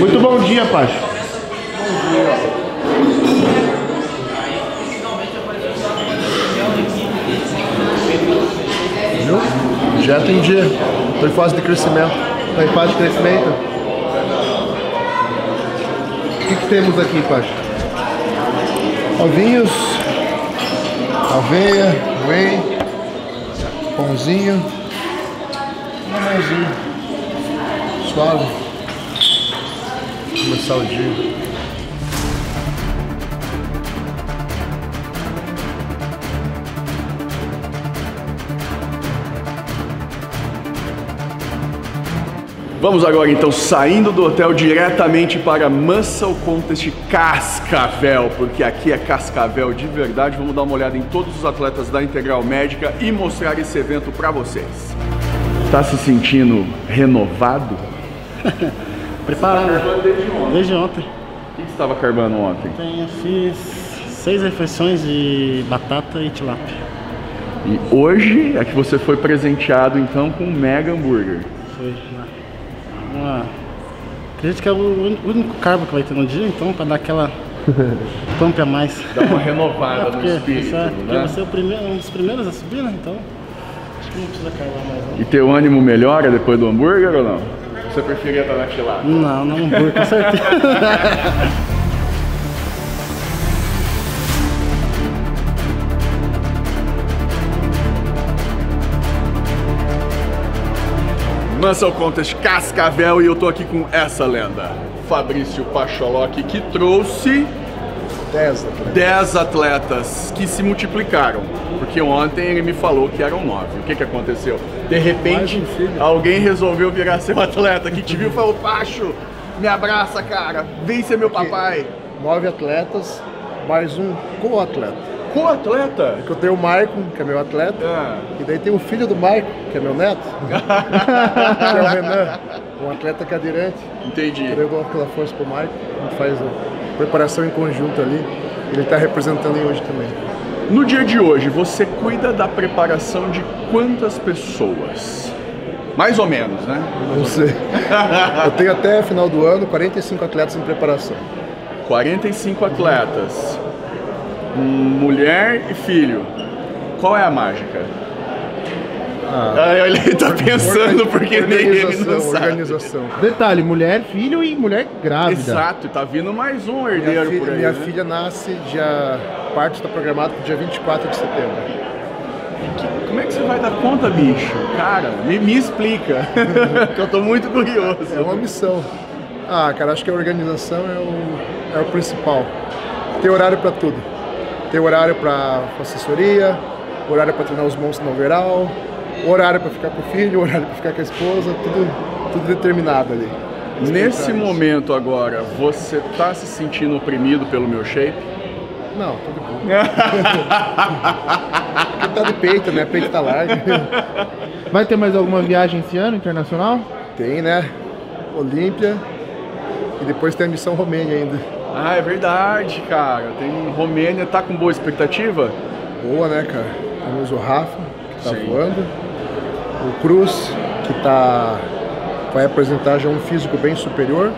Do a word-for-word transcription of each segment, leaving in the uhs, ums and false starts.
Muito bom dia, Pacho. Bom dia. Já atendi, estou em fase de crescimento. Está em fase de crescimento? O que, que temos aqui, Pacho? Ovinhos, aveia, whey, pãozinho, mamãozinho, suave. Vou começar o dia. Vamos agora então saindo do hotel diretamente para Muscle Contest Cascavel, porque aqui é Cascavel de verdade. Vamos dar uma olhada em todos os atletas da Integral Médica e mostrar esse evento para vocês. Tá se sentindo renovado? Preparado. Desde ontem. Desde ontem. O que você estava carbando ontem? Eu fiz seis refeições de batata e tilápia. E hoje é que você foi presenteado então com um mega hambúrguer. Foi. Ah, acredito que é o único carbo que vai ter no dia, então, para dar aquela pump a mais. Dá uma renovada é porque, no espírito, é, porque né? Você é o primeiro, um dos primeiros a subir, né? Então, acho que não precisa carbar mais. Não. E teu ânimo melhora depois do hambúrguer ou não? Você preferia estar na tilada? Não, não hambúrguer, com certeza. Muscle Contest Cascavel, e eu tô aqui com essa lenda, Fabrício Pacholocchi, que trouxe dez atletas. atletas que se multiplicaram, porque ontem ele me falou que eram nove. O que que aconteceu? De repente, alguém resolveu virar seu atleta, que te viu e falou: Pacho, me abraça, cara, vem ser meu papai. Nove atletas, mais um co-atleta. Co-atleta? Porque eu tenho o Marco, que é meu atleta, ah. e daí tem o filho do Marco, que é meu neto, que é o Renan, um atleta cadeirante. Entendi. Então eu dou aquela força pro Marco, a gente faz a preparação em conjunto ali, ele tá representando aí hoje também. No dia de hoje, você cuida da preparação de quantas pessoas? Mais ou menos, né? Não sei. Eu tenho até final do ano quarenta e cinco atletas em preparação. quarenta e cinco atletas. Mulher e filho, qual é a mágica? Ah, ah, ele tá pensando porque nem ele não sabe. Organização. Detalhe, mulher, filho e mulher grávida. Exato, tá vindo mais um herdeiro por aí. Minha né? filha nasce, dia, parte está programada para o dia vinte e quatro de setembro. E que, como é que você vai dar conta, bicho? Cara, me, me explica, que eu tô muito curioso. É uma missão. Ah, cara, acho que a organização é o, é o principal. Tem horário para tudo. Tem horário para assessoria, horário para treinar os monstros no overall, horário para ficar com o filho, horário para ficar com a esposa, tudo, tudo determinado ali. Nesse momento agora, você tá se sentindo oprimido pelo meu shape? Não, tô de boa. Porque tá de peito, né? Peito tá largo. Vai ter mais alguma viagem esse ano, internacional? Tem, né? Olympia e depois tem a Missão Romênia ainda. Ah, é verdade, cara. Tem Romênia, tá com boa expectativa? Boa, né, cara? Temos o Rafa, que tá Sim. voando. O Cruz, que tá... vai apresentar já um físico bem superior.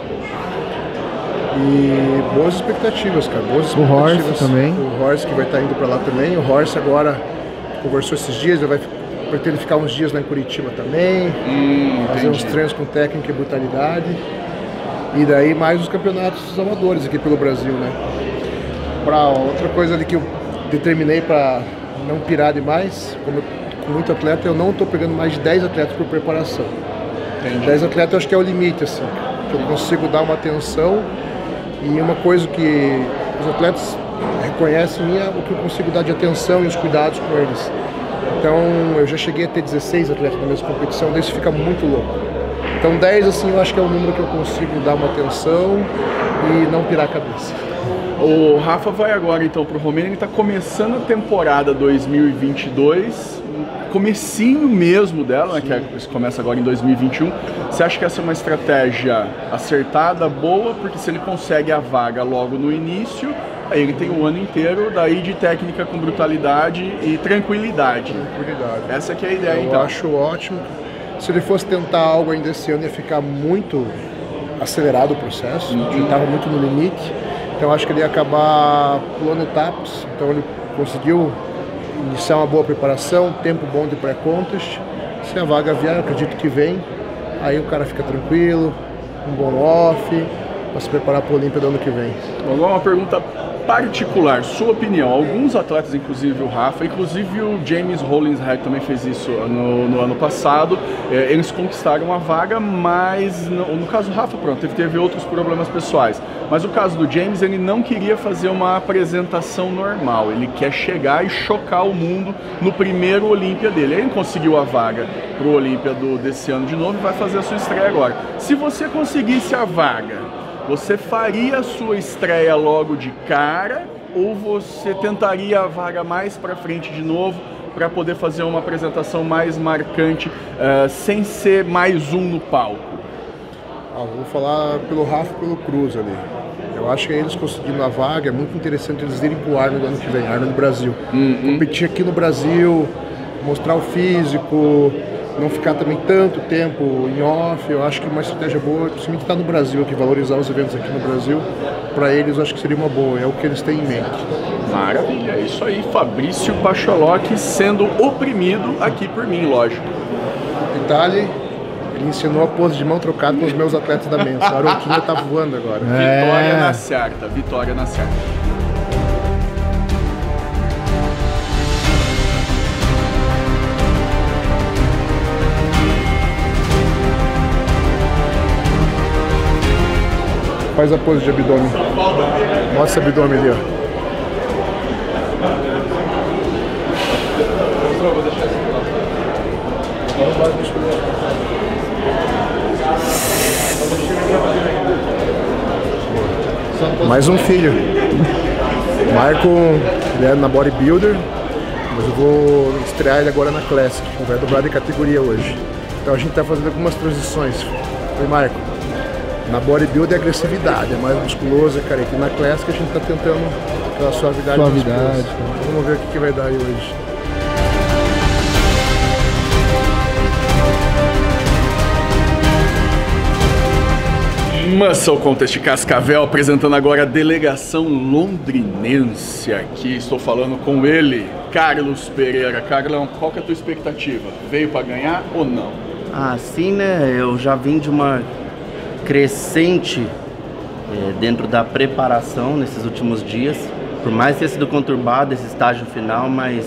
E boas expectativas, cara. Boas expectativas. O Horst também. O Horst, que vai estar indo pra lá também. O Horst agora conversou esses dias, ele vai pretende ficar uns dias lá em Curitiba também. Hum, fazer entendi. uns treinos com técnica e brutalidade. E daí mais os campeonatos amadores aqui pelo Brasil, né? Pra outra coisa ali que eu determinei para não pirar demais, como eu, com muito atleta, eu não tô pegando mais de dez atletas por preparação. Entendi. dez atletas eu acho que é o limite, assim, que eu consigo dar uma atenção, e uma coisa que os atletas reconhecem em mim é o que eu consigo dar de atenção e os cuidados com eles. Então eu já cheguei a ter dezesseis atletas na mesma competição, daí isso fica muito louco. Então dez, assim, eu acho que é o número que eu consigo dar uma atenção e não pirar a cabeça. O Rafa vai agora, então, para o Romênia. Ele está começando a temporada dois mil e vinte e dois, comecinho mesmo dela, né, que é, começa agora em dois mil e vinte e um. Você acha que essa é uma estratégia acertada, boa? Porque se ele consegue a vaga logo no início, aí ele tem o ano inteiro, daí de técnica com brutalidade e tranquilidade. Tranquilidade. Essa que é a ideia, eu então. Eu acho ótimo. Se ele fosse tentar algo ainda esse ano, ia ficar muito acelerado o processo, uhum. Ele estava muito no limite, então acho que ele ia acabar pulando etapas, então ele conseguiu iniciar uma boa preparação, tempo bom de pré-contest, se a vaga vier, acredito que vem, aí o cara fica tranquilo, um bom off, para se preparar para o Olympia do ano que vem. Agora uma pergunta particular, sua opinião, alguns atletas, inclusive o Rafa, inclusive o James Hollinshead também fez isso no, no ano passado, é, eles conquistaram a vaga, mas no, no caso do Rafa, pronto, teve, teve outros problemas pessoais, mas no caso do James, ele não queria fazer uma apresentação normal, ele quer chegar e chocar o mundo no primeiro Olympia dele, ele conseguiu a vaga para o Olympia do, desse ano de novo e vai fazer a sua estreia agora. Se você conseguisse a vaga, você faria a sua estreia logo de cara ou você tentaria a vaga mais para frente de novo para poder fazer uma apresentação mais marcante, uh, sem ser mais um no palco? Ah, vou falar pelo Rafa e pelo Cruz ali. Eu acho que eles conseguindo a vaga, é muito interessante eles irem para o Arnold ano que vem, Arnold Brasil. Uhum. Competir aqui no Brasil, mostrar o físico, não ficar também tanto tempo em off, eu acho que uma estratégia boa, principalmente estar no Brasil aqui, valorizar os eventos aqui no Brasil, para eles eu acho que seria uma boa, é o que eles têm em mente. Maravilha, é isso aí, Fabrício Pacholocchi sendo oprimido aqui por mim, lógico. Itália, ele ensinou a pose de mão trocada para os meus atletas da mesa, a Arouca tá voando agora. É. Vitória na certa, vitória na certa. Faz a pose de abdômen. Mostra o abdômen ali, ó. Mais um filho. Marco, ele é na bodybuilder, mas eu vou estrear ele agora na Classic. Vai dobrar de categoria hoje. Então a gente tá fazendo algumas transições. Oi, Marco. Na bodybuild é agressividade, é mais musculoso, cara. E na Classic a gente tá tentando aquela suavidade. Suavidade. Vamos ver o que, que vai dar aí hoje. Muscle Contest Cascavel apresentando agora a delegação londrinense aqui. Estou falando com ele, Carlos Pereira. Carlão, qual que é a tua expectativa? Veio para ganhar ou não? Ah, sim, né? Eu já vim de uma crescente é, dentro da preparação nesses últimos dias, por mais ter sido conturbado esse estágio final, mas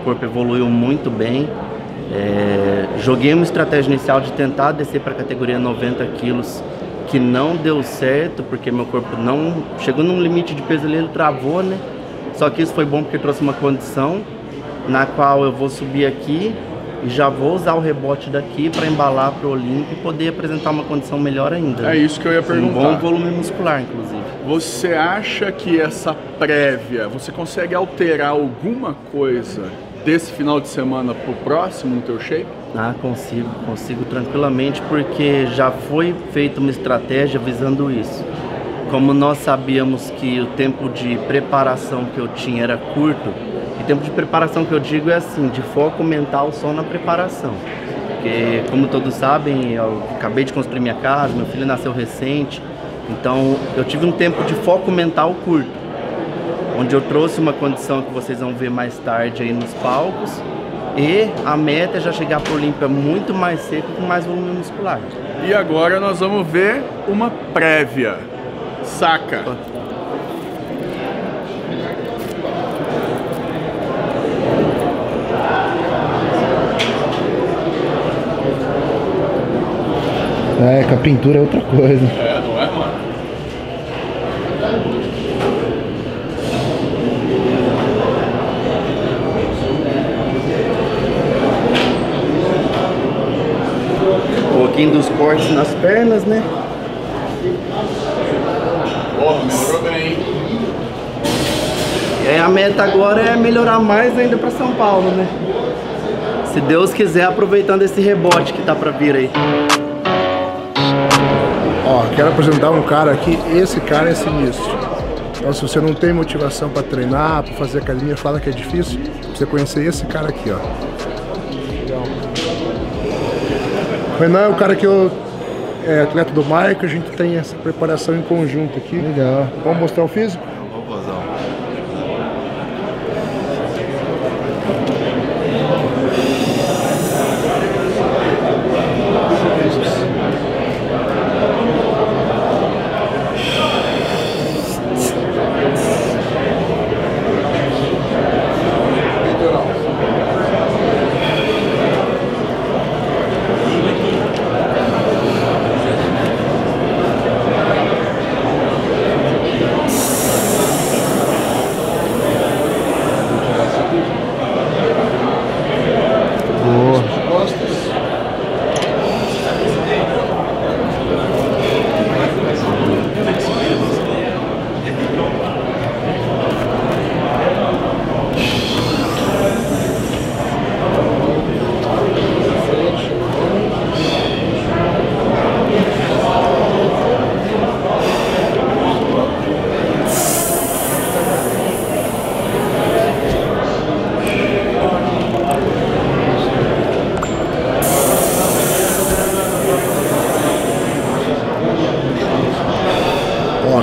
o corpo evoluiu muito bem. É, joguei uma estratégia inicial de tentar descer para a categoria noventa quilos, que não deu certo, porque meu corpo não chegou num limite de peso ali, ele travou, né? Só que isso foi bom porque trouxe uma condição na qual eu vou subir aqui e já vou usar o rebote daqui para embalar para o Olympia e poder apresentar uma condição melhor ainda. É isso que eu ia perguntar. Um bom volume muscular, inclusive. Você acha que essa prévia, você consegue alterar alguma coisa desse final de semana para o próximo no teu shape? Ah, consigo, consigo tranquilamente, porque já foi feita uma estratégia visando isso. Como nós sabíamos que o tempo de preparação que eu tinha era curto, e tempo de preparação que eu digo é assim, de foco mental só na preparação. Porque, como todos sabem, eu acabei de construir minha casa, meu filho nasceu recente, então eu tive um tempo de foco mental curto, onde eu trouxe uma condição que vocês vão ver mais tarde aí nos palcos, e a meta é já chegar para o Olympia muito mais seco, com mais volume muscular. E agora nós vamos ver uma prévia. Saca! É, com a pintura é outra coisa. É, não é, mano? Um pouquinho dos cortes nas pernas, né? Porra, melhorou bem, hein? É, a meta agora é melhorar mais ainda pra São Paulo, né? Se Deus quiser, aproveitando esse rebote que tá pra vir aí. Ó, quero apresentar um cara aqui, esse cara é sinistro. Então, se você não tem motivação para treinar, para fazer academia, fala que é difícil, você conhecer esse cara aqui, ó. O Renan é o cara que eu é atleta do Marco, a gente tem essa preparação em conjunto aqui. Legal. Vamos mostrar o físico? Vamos posar.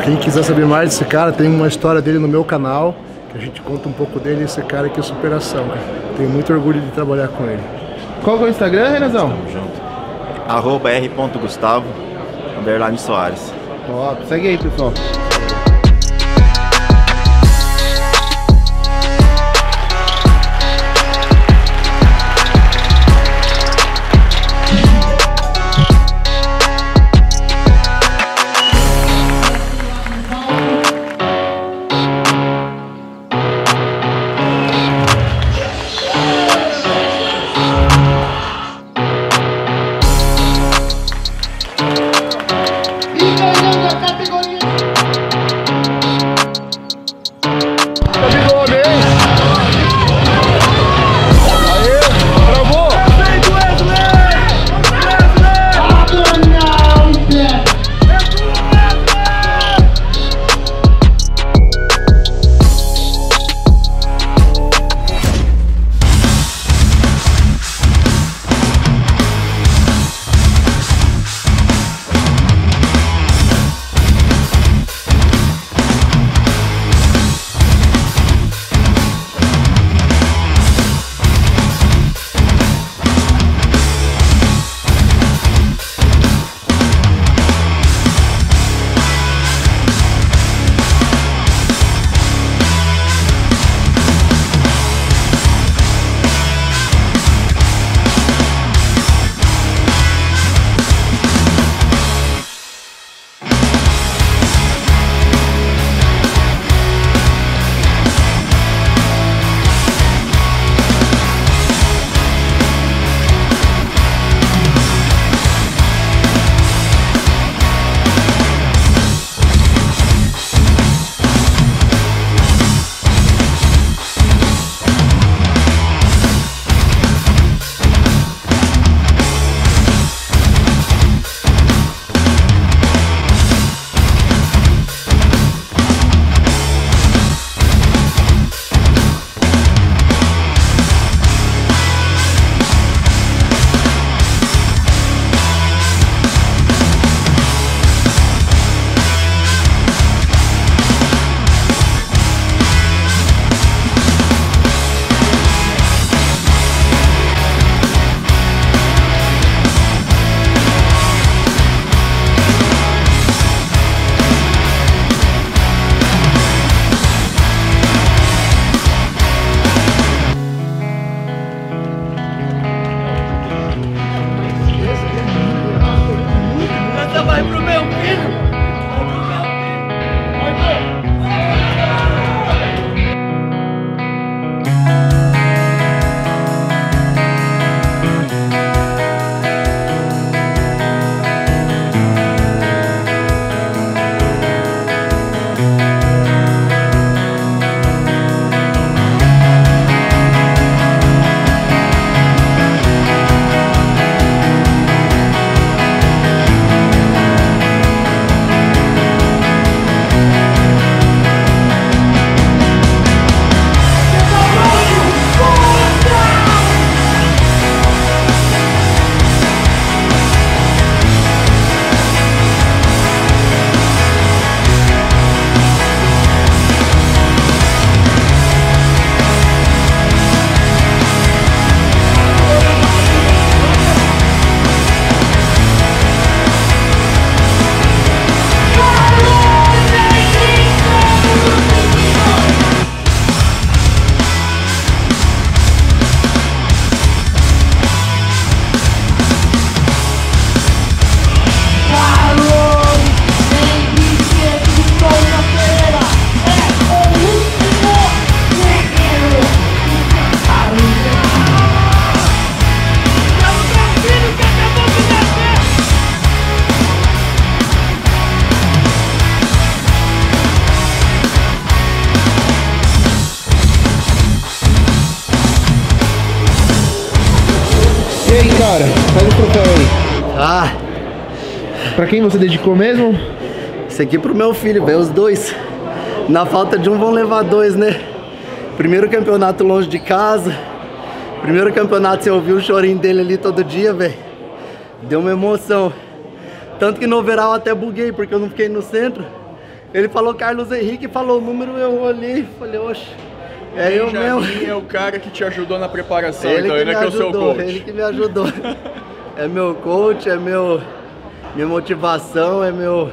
Quem quiser saber mais desse cara, tem uma história dele no meu canal, que a gente conta um pouco dele, esse cara aqui é superação, cara. Tenho muito orgulho de trabalhar com ele. Qual é o Instagram, Renanzão? Tamo junto. Arroba r.gustavo, underline Soares. Top, segue aí, pessoal. Rafael? Ah! Pra quem você dedicou mesmo? Esse aqui pro meu filho, veio os dois. Na falta de um vão levar dois, né? Primeiro campeonato longe de casa. Primeiro campeonato, você ouviu o chorinho dele ali todo dia, velho. Deu uma emoção. Tanto que no overall eu até buguei, porque eu não fiquei no centro. Ele falou Carlos Henrique, falou o número, eu olhei, falei, oxe, é eu mesmo. É o cara que te ajudou na preparação, ele então, que ele me é ajudou, que é o seu coach. Ele que me ajudou. É meu coach, é meu, minha motivação, é meu,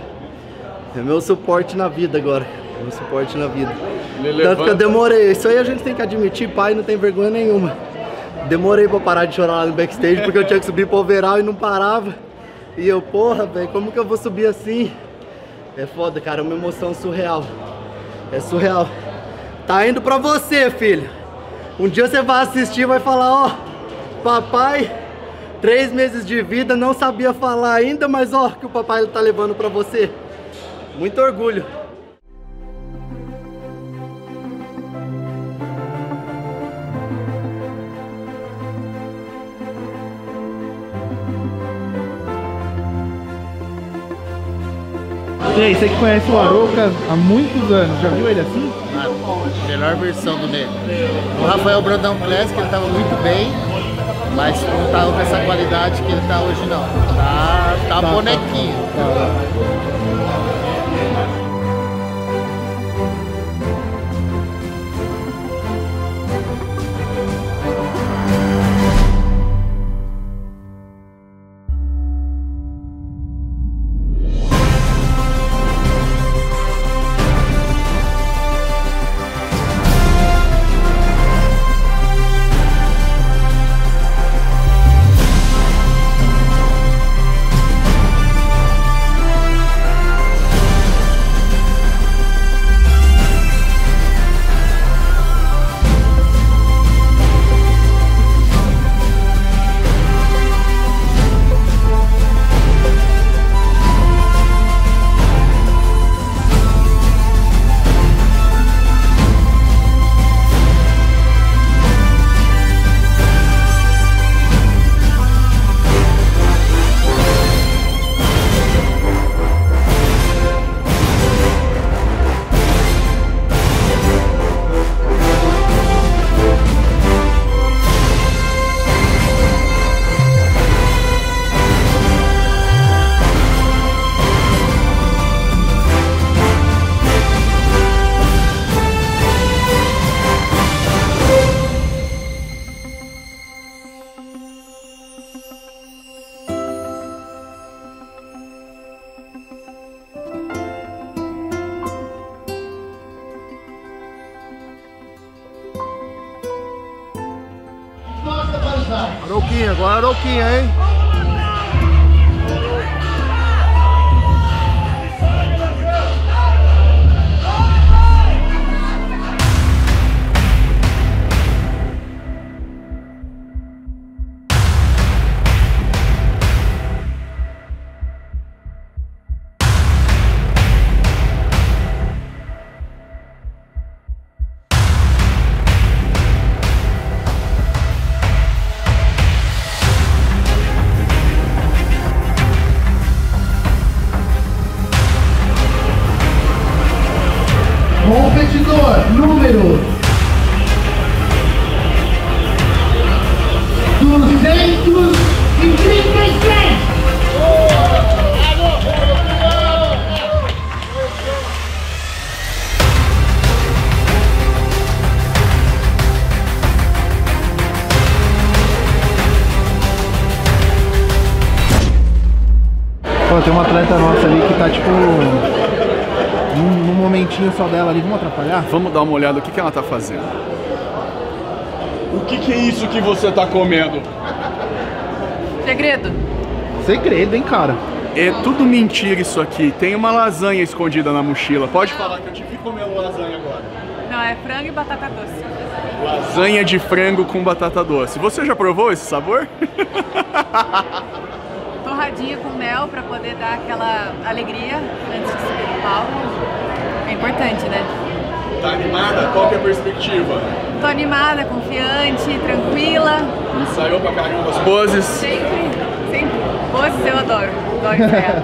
é meu suporte na vida agora. Meu suporte na vida. Ele Tanto levanta. que eu demorei, isso aí a gente tem que admitir, pai, não tem vergonha nenhuma. Demorei pra parar de chorar lá no backstage, porque eu tinha que subir pro overall e não parava. E eu, porra, velho, como que eu vou subir assim? É foda, cara, é uma emoção surreal. É surreal. Tá indo pra você, filho. Um dia você vai assistir e vai falar, ó, papai, três meses de vida, não sabia falar ainda, mas ó, que o papai tá levando pra você. Muito orgulho. E aí, você que conhece o Arouca há muitos anos, já viu ele assim? A melhor versão do negro. O Rafael Brandão Classic, ele estava muito bem, mas não estava com essa qualidade que ele está hoje não. Tá, tá, tá bonequinho. Tá, tá. Arouquinha, agora Arouquinha, hein? Número duzentos e trinta e seis. Pô, tem uma atleta nossa ali que tá tipo... num momentinho só dela ali, vamos atrapalhar? Vamos dar uma olhada, o que, que ela tá fazendo? O que, que é isso que você tá comendo? Segredo. Segredo, hein, cara? É tudo mentira isso aqui, tem uma lasanha escondida na mochila, pode Não. falar que eu tive que comer lasanha agora. Não, é frango e batata doce. Lasanha de frango com batata doce. Você já provou esse sabor? Torradinha com mel pra poder dar aquela alegria antes de subir no palco. É importante, né? Tá animada? Qual que é a perspectiva? Tô animada, confiante, tranquila. Saiu pra caramba as poses? Sempre, sempre Poxa, eu adoro, adoro estrear.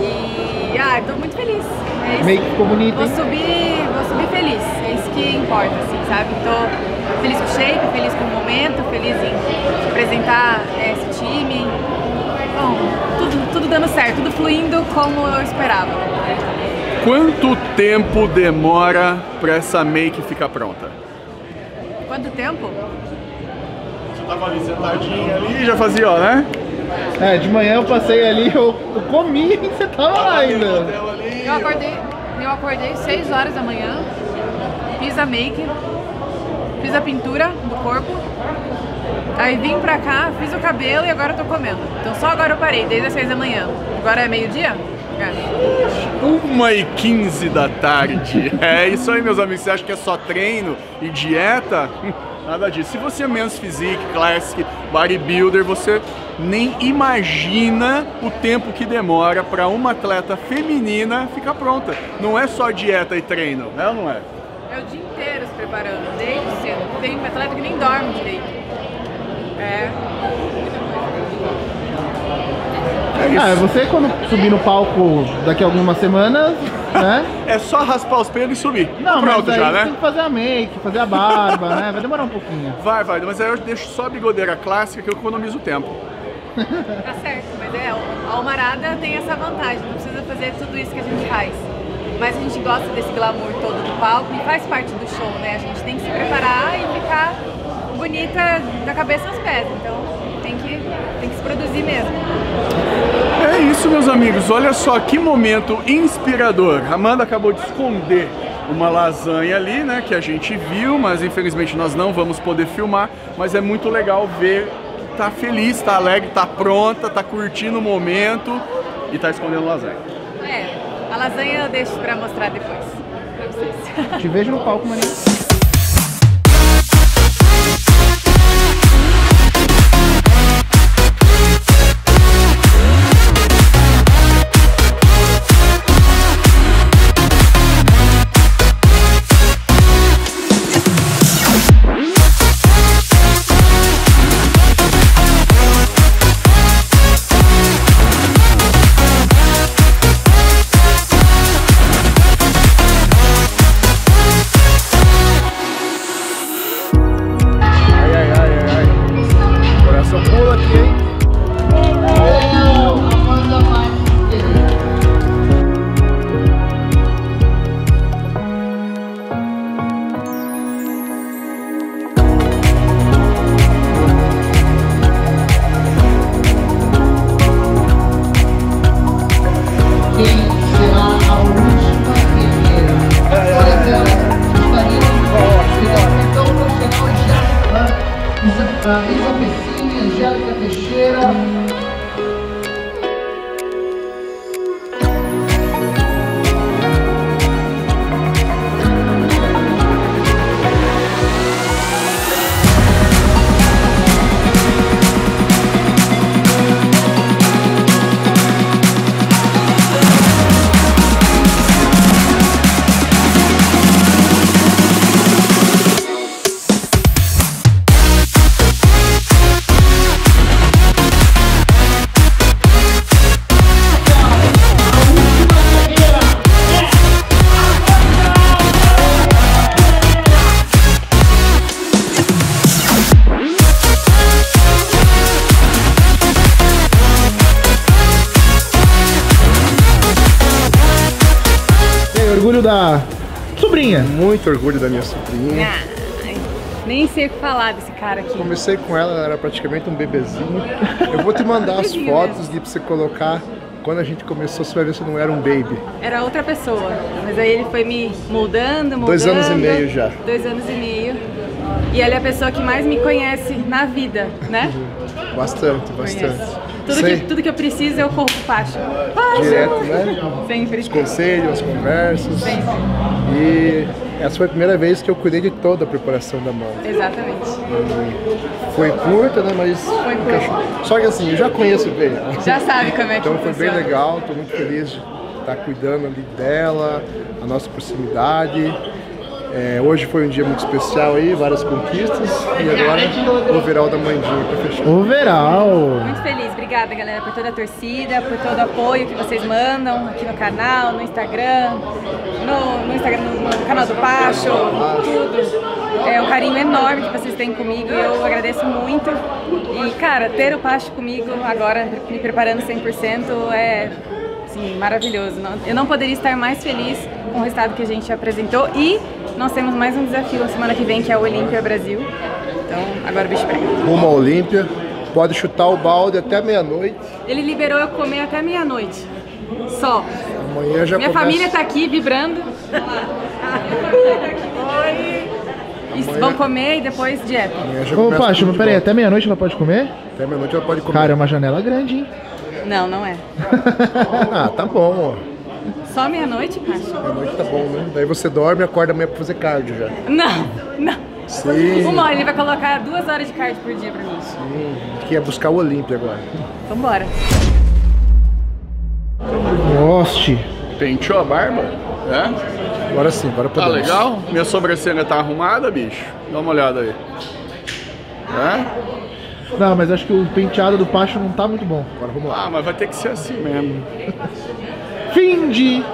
E, ah, tô muito feliz. É isso. Meio que ficou bonito, hein? Vou subir, vou subir feliz, é isso que importa, assim, sabe? Tô feliz com o shape, feliz com o momento, feliz em apresentar esse time. Bom, tudo, tudo dando certo, tudo fluindo como eu esperava. Quanto tempo demora pra essa make ficar pronta? Quanto tempo? Você tava ali sentadinha ali e já fazia, ó, né? É, de manhã eu passei ali, eu, eu comi e você tava lá ainda. Eu acordei, eu acordei seis horas da manhã, fiz a make, fiz a pintura do corpo, aí vim pra cá, fiz o cabelo e agora eu tô comendo. Então só agora eu parei, desde as seis da manhã. Agora é meio-dia? uma e quinze da tarde. É isso aí, meus amigos. Você acha que é só treino e dieta? Nada disso. Se você é menos physique, classic, bodybuilder, você nem imagina o tempo que demora para uma atleta feminina ficar pronta. Não é só dieta e treino, né ou não é? É o dia inteiro se preparando, desde cedo. Tem um atleta que nem dorme direito. É. É isso. Ah, você quando subir no palco daqui a algumas semanas, né? É só raspar os pelos e subir. Não, pronto, mas já, né? Tem que fazer a make, fazer a barba, né? Vai demorar um pouquinho. Vai, vai, mas aí eu deixo só a bigodeira clássica que eu economizo o tempo. Tá certo, mas é, a almarada tem essa vantagem, não precisa fazer tudo isso que a gente faz. Mas a gente gosta desse glamour todo do palco e faz parte do show, né? A gente tem que se preparar e ficar bonita da cabeça aos pés, então tem que, tem que se produzir mesmo. É isso, meus amigos, olha só que momento inspirador. Amanda acabou de esconder uma lasanha ali, né, que a gente viu, mas infelizmente nós não vamos poder filmar, mas é muito legal ver que tá feliz, tá alegre, tá pronta, tá curtindo o momento e tá escondendo lasanha. É, a lasanha eu deixo pra mostrar depois, pra vocês. Te vejo no palco, Maria. Da sobrinha. Muito orgulho da minha sobrinha. Ai, nem sei o que falar desse cara aqui. Comecei com ela, ela era praticamente um bebezinho. Eu vou te mandar as fotos, Gui, pra você colocar. Quando a gente começou, você vai ver se não era um baby. Era outra pessoa, mas aí ele foi me moldando, moldando. Dois anos e meio já. Dois anos e meio. E ela é a pessoa que mais me conhece na vida, né? Bastante, bastante. Tudo que, tudo que eu preciso eu corro pro Pacho. Direto, né? Sempre. Os conselhos, as conversas. Sempre. E essa foi a primeira vez que eu cuidei de toda a preparação da mão. Exatamente. E foi curta, né? Mas... Foi curta. Só que assim, eu já conheço bem. Já sabe como é que Então foi funciona. Bem legal, tô muito feliz de estar cuidando ali dela, a nossa proximidade. É, hoje foi um dia muito especial aí, várias conquistas. E agora o overall da Mandinha pra fechar. Overall! Muito feliz, obrigada. Obrigada, galera, por toda a torcida, por todo o apoio que vocês mandam aqui no canal, no Instagram, no, no, Instagram, no, no canal do Pacho, tudo. É um carinho enorme que vocês têm comigo e eu agradeço muito. E, cara, ter o Pacho comigo agora, me preparando cem por cento, é... Sim, maravilhoso. Eu não poderia estar mais feliz com o resultado que a gente apresentou e nós temos mais um desafio na semana que vem, que é o Olympia Brasil. Então, agora o bicho pega. Rumo à Olympia, pode chutar o balde até meia-noite. Ele liberou eu comer até meia-noite, só. Amanhã já Minha começa... família tá aqui vibrando. E amanhã... vão comer e depois dieta. Ô, Pacho, mas peraí, até meia-noite ela pode comer? Até meia-noite ela pode comer. Cara, é uma janela grande, hein? Não, não é. Ah, tá bom. Só meia-noite, cara? Meia-noite tá bom, né? Daí você dorme e acorda amanhã pra fazer cardio já. Não, não. Sim. Uma hora, ele vai colocar duas horas de cardio por dia pra mim. Sim, que é buscar o Olympia agora. Então bora. Horst. Penteou a barba? É? Agora sim, bora pra dentro. Tá legal? Minha sobrancelha tá arrumada, bicho? Dá uma olhada aí. É? Não, mas acho que o penteado do Pacho não tá muito bom. Agora vamos lá. Ah, mas vai ter que ser assim mesmo. Fim de...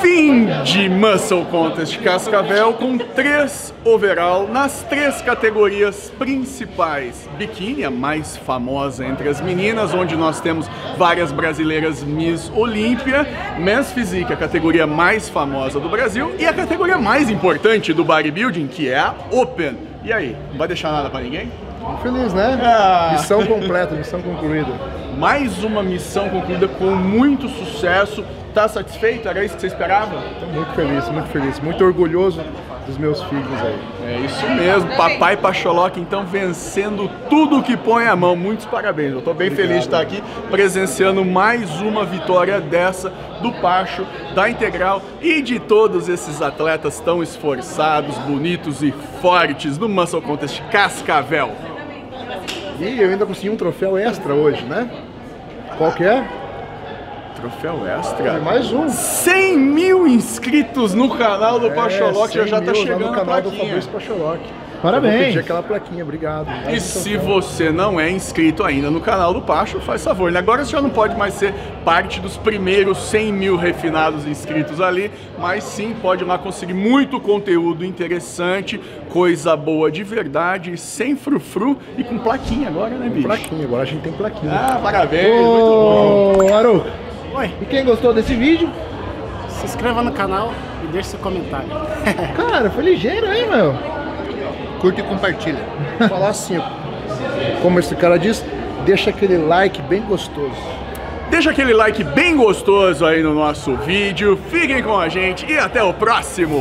Fim de Muscle Contest Cascavel com três overall nas três categorias principais. Biquíni, a mais famosa entre as meninas, onde nós temos várias brasileiras Miss Olímpia. Men's Physique, a categoria mais famosa do Brasil. E a categoria mais importante do bodybuilding, que é a Open. E aí, não vai deixar nada pra ninguém? Feliz, né? Ah. Missão completa, missão concluída. Mais uma missão concluída com muito sucesso. Tá satisfeito? Era isso que você esperava? Tô muito feliz, muito feliz, muito orgulhoso dos meus filhos aí. É isso mesmo, papai Pacholocchi então vencendo tudo que põe a mão. Muitos parabéns, eu tô bem Obrigado. feliz de estar aqui presenciando mais uma vitória dessa do Pacho, da Integral e de todos esses atletas tão esforçados, bonitos e fortes no Muscle Contest Cascavel. E eu ainda consegui um troféu extra hoje, né? Qual que é? Troféu extra? É mais um. cem mil inscritos no canal do é, Pacholocchi, já já tá chegando no canal do Fabrício Pacholocchi. Parabéns. Pedi aquela plaquinha, obrigado. E se você não é inscrito ainda no canal do Pacho, faz favor, né? Agora você já não pode mais ser parte dos primeiros cem mil refinados inscritos ali, mas sim pode lá conseguir muito conteúdo interessante, coisa boa de verdade, sem frufru e com plaquinha agora, né, bicho? Plaquinha, agora a gente tem plaquinha. Ah, parabéns, oh, muito bom. Arouca. Oi. E quem gostou desse vídeo? Se inscreva no canal e deixe seu comentário. Cara, foi ligeiro, hein, meu? Curta e compartilha. Vou falar assim, como esse cara diz, deixa aquele like bem gostoso. Deixa aquele like bem gostoso aí no nosso vídeo. Fiquem com a gente e até o próximo!